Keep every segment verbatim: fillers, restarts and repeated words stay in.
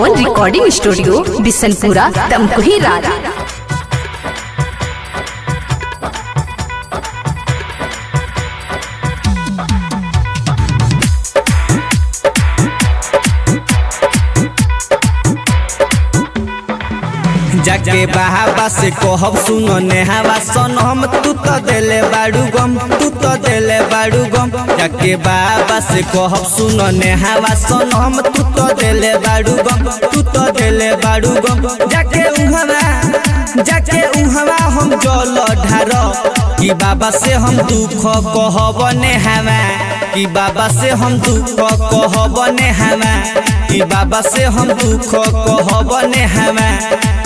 On recording studio Bisanpura Tamkuhi रारा। जाके बहावा से कहब सुन नेहावा सनम तू तो देले बाड़ू गम तू तो देले बाड़ू गम। जाके बहावा से कहब सुन नेहावा सनम तू तो देले बाड़ू गम तू तो देले बाड़ू गम। जाके उहवा जाके उहवा हम जल ढारो कि बाबा से हम दुख कहब नेहावा कि बाबा से हम दुख कहब नेहावा कि बाबा से हम दुख कहब नेहावा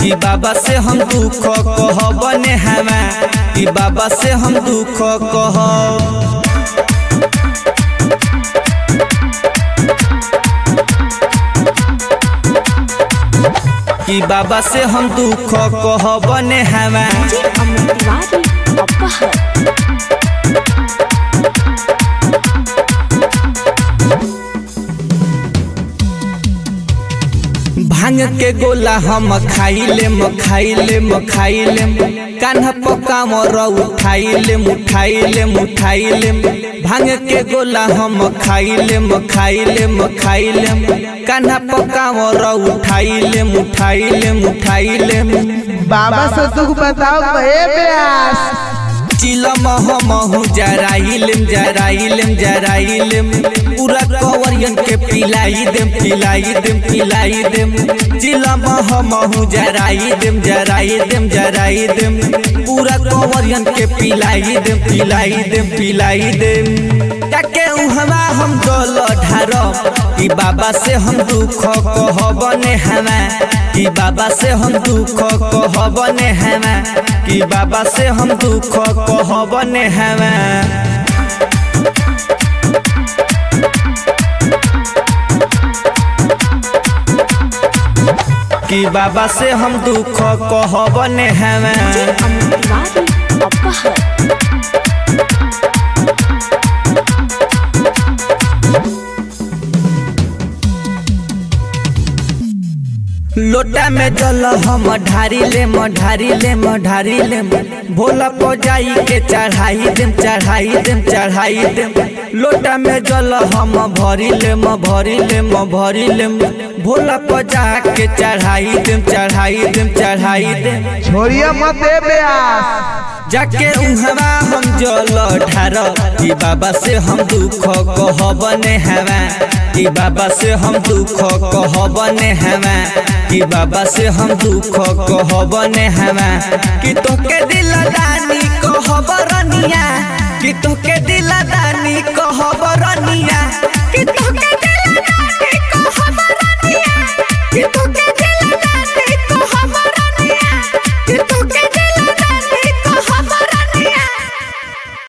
कि बाबा से हम दुख कहब नेहावा कि बाबा से हम दुख कहब। कि बाबा से हम दुख कहब नेहावा। भांग के गोला हम खाइले म खाइले म खाइले कान्हा पका मोरा उठाइले उठाइले उठाइले। भांग के गोला हम खाइले म खाइले म खाइले कान्हा पका मोरा उठाइले उठाइले उठाइले। बाबा से दुख बताओ कहे प्यास चिलम हम जराइलम जराइलम जराइलम पूरा कवरियन के पिलाई देम पिलाई देम पिलाई देम। चिलम हम जराई देम जराई देम जराई देम पूरा कवरियन के पिलाई देम पिलाई देम पिलाई देम। जाके उहवा हम जल ढारो कि बाबा से हम दुख कहब नेहावा कि बाबा से हम दुख कहब नेहावा कि बाबा से हम दुख कहब नेहावा। कि बाबा से हम दुख कहब नेहावा। लोटा में जल हम ढारिले म ढारिले म ढारिले भोला पजाई के चढ़ाई देम चढ़ाई देम चढ़ाई देम। लोटा में जल हम भरिले म भरिले म भरिले भोला पजा के चढ़ाई देम चढ़ाई देम चढ़ाई देम। छोड़िया मत ए ब्यास। जाके उहवा हम जल ढारो कि बाबा से हम दुख कहब नेहावा कि बाबा से हम दुख कहब नेहावा कि बाबा से हम दुख कहब नेहावा। कि तोके दिल दानी कहब रनिया कि तोके